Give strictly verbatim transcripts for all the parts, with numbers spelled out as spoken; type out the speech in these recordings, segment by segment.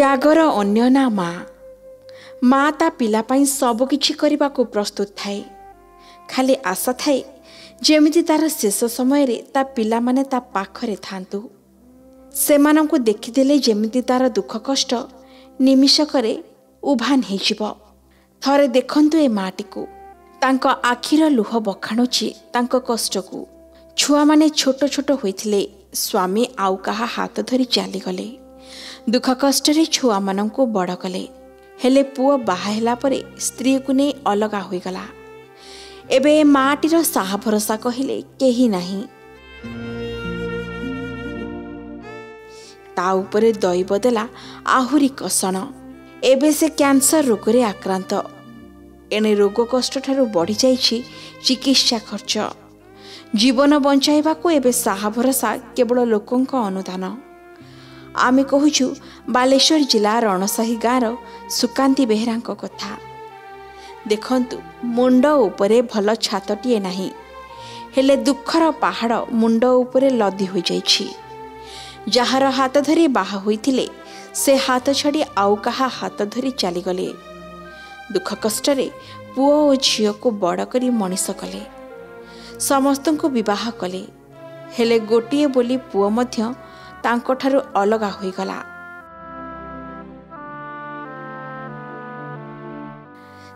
त्यागर अन्य ना माँ माँ ता पिला पाई सबकिछि करबा को प्रस्तुत थाए। खाली आशा थाए जेमिति तार शेष समय रे ता पिला माने ता पाखरे थांतु। सेमानंकु देखिदेले जेमिति तार दुख कष्ट निमिषकरे उभान हेजिब। थरे देखंतु ए माटिकु, तांको आखिर लुह बखाणुछि तांको कष्टकु। छुआ माने छोट छोट होइथिले स्वामी आउ कहा हाथ धरी चली गले। दुख कष्ट रे छुआ मानंकु बड़ कले, हेले पुओ बाहा हेला परे स्त्री को नै अलगा होई गला। एबे माटीर साहा भरोसा कहिले केही नाही। ता उपरे दैव देला आहुरी कषण। एबे से कैंसर रोग रे आक्रांत। एने रोग कष्ट ठारू बढ़ी जाइछि चिकित्सा खर्च। जीवन बंचाइबा को एबे साहा भरोसा केवल लोकों का अनुदान। आमे कहूछु बालेश्वर जिला रणसाही गाँव सुकांती बेहरा कथा। देखंतु मुंड उपरे भल छातटीए नाही, हेले दुखर पहाड़ मुंड उपरे लदी हो जाइछि। जार हाथ धरी बाहा होइथिले से हाथ छाड़ी आउ कहा हाथ धरी चली गले। दुख कष्ट पुओ और झील को बड़ करी मनीष कले, समस्त को विवाह कले, हेले गोटिए बोली पुओ मध्य तांको ठारू अलगा होई गला।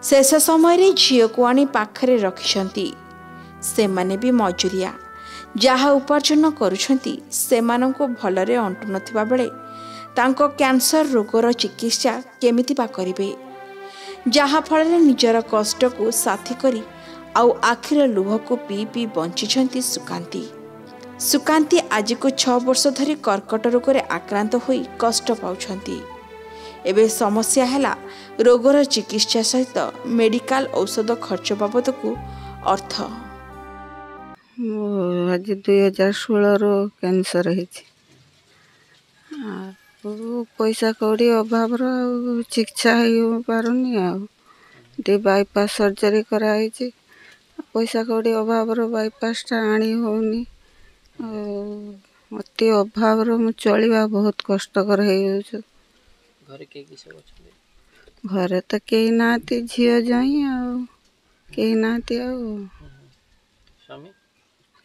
शेष समय रे झील को आनी पाखरे रखिसंती। से माने भी मजुरिया जहा उपार्जन करुछंती सेमानंको भलरे अंटु नथिबा बेले तांको कैंसर रोगर चिकित्सा केमिति बा करिवे। जहा फल निजर कष्ट को साथी करी आउ आखिर लुह को पी पी बंचिछंती सुकांती। सुकांती आज को छह वर्ष धरी कर्कट रोग रे आक्रांत होई कष्ट पाउछंती। एबे समस्या हैला रोगर चिकित्सा सहित मेडिकल औषध खर्च बाबद को अर्थ। आज दुई हजार षोलह रो कैंसर है, पैसा कौड़ी अभाव चिकित्सा हो पारनी। आ बाईपास सर्जरी कराई, पैसा कौड़ी अभाव बाईपासटा आनी होनी। अति अभाव चलवा बहुत कष्टकर हो। घरे तो कई ना झील जई आई ना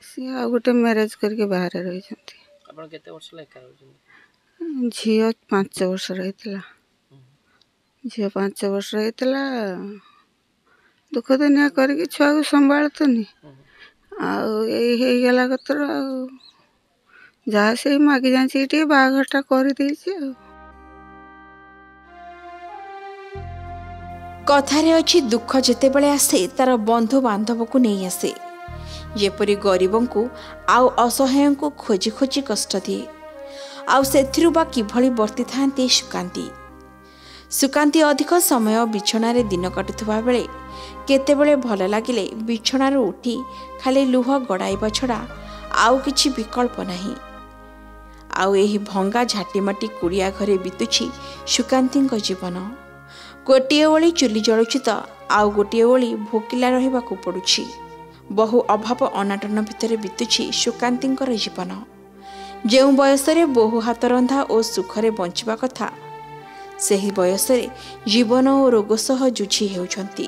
सी आ गोटे मैरेज करके बाहर रही। झील पांच वर्ष रही, झील पांच वर्ष रही। दुख दुनिया करके छुआ को संभाल तो नहीं आईगला कतर आ से मागि जाए बाघटा कर। कथारे अच्छी दुख जिते बड़े आसे तार बंधु बांधव को नहीं आसे, जेपरी गरीबों को आउ असहायों को खोजी खोजी कष्ट दिए। आउ सेथिरु बा किभली वर्ती थांती सुकांती। सुकांती अधिक समय बिछणार दिन काटुवा बेले केतेबेले भल लागिले बिछणार उठी खाली लुह गड़ाइबा छड़ा आउ किछि विकल्प नाही। आउ एही भंगा झाटीमाटी कुड़िया घरे बितुछि सुकांती जीवन। गोटे ओली चुली जलुछि तो आउ गोटे ओली भोकिला रहिबाकु पड़ुछि। बहु अभाव अनाटन भितर बितुछि सुकांतींकर जीवन। जेउ बयसरे बहु हाथ रंधा और सुखरे बंचिबा कथा, सेही बयसरे जीवन और रोग सह जुझी हेउछंती।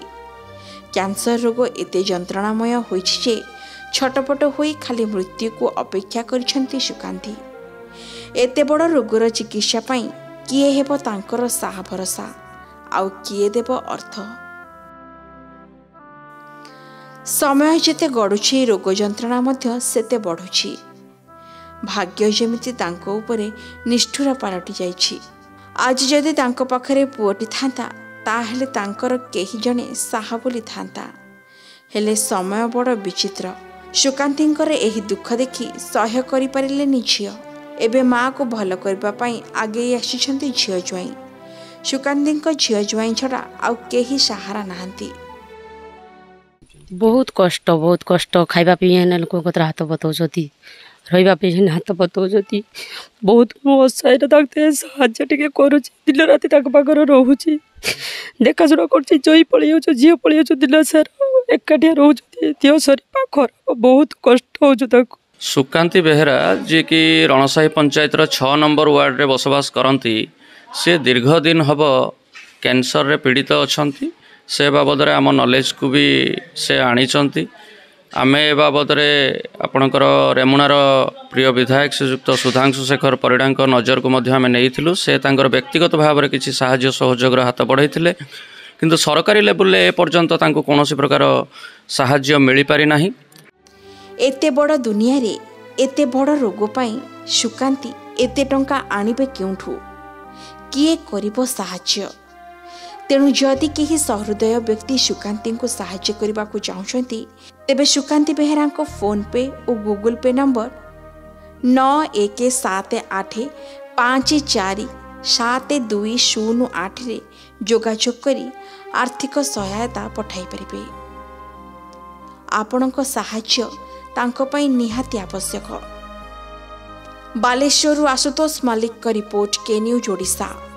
कैंसर रोग एते जंत्रणामय होइछि जे छटपट होई खाली मृत्यु को अपेक्षा करिसंती सुकांती। एते बड़ रोगर चिकित्सा पाई किए हेबो तांकर साहा भरोसा, आउ किए देव अर्थ। समय जिते गड़ुछि रोग जंत्रणा मध्य सेते बढ़ुछि। भाग्य जेमिति तांको उपरे निष्ठुर पालटि जाइछि। आज जदि तांको पाखरे पुओटी थांता ताहेले तांकर केही जने साहा बोली थांता, हेले समय बड़ विचित्र। सुकांतींकर एही दुख देखि सह्य करि पारिले नि झियो। एबे माँ को भल करबा पाई आगे आछिछंती झियो ज्वाई। सुकांती झील जुआई छड़ा आउ केही सहारा नहांती। बहुत कष्ट, बहुत कष्ट। खाइबा पीने लोक हाथ बतौती, रहा हाथ बतौती। बहुत असहाय साहाय्य दिन राति पाखर रोचे, देखाशुना कर पलि झील पलि दिन सारा एकाठिया रोचे। देह शरीर खराब, बहुत कष्ट हो। सुकांती बेहरा जी की रणसाही पंचायत छह नंबर वार्ड में बसवास करती। सी दीर्घ दिन हम कैंसर रे पीड़ित अच्छा से बाबद आम नॉलेज को भी से आनी आम ए बाबद आपणकर रेमुणार प्रिय विधायक श्रीजुक्त सुधांशु शेखर परिडा नजर को आम नहीं से व्यक्तिगत भाव में किसी साहाय्य सहयोग हाथ बढ़ाई किंतु सरकारी लेवल ए पर्यंत कौन प्रकार साहाय्य मिल पारि ना। एते बड़ दुनिया रे एते बड़ रोग पाई सुकांती एते टंका आनिबे क्योंठु किए करिबो साहाय्य। तेणु जदि केही सहृदय व्यक्ति सुकांती को साहाय्य करबाकू चाहुछंती तेबे सुकांती बेहरा को फोन पे और गूगल पे नंबर नौ एक सात आठ पाँच चार सात दुई शून्य आठ रे जोगाजोग करी आर्थिक सहायता पठाई परिबे। आपणको साहाय्य तांको पाई निहाती आवश्यक। बालेश्वरु आशुतोष मल्लिक का रिपोर्ट के न्यूज ओडिशा।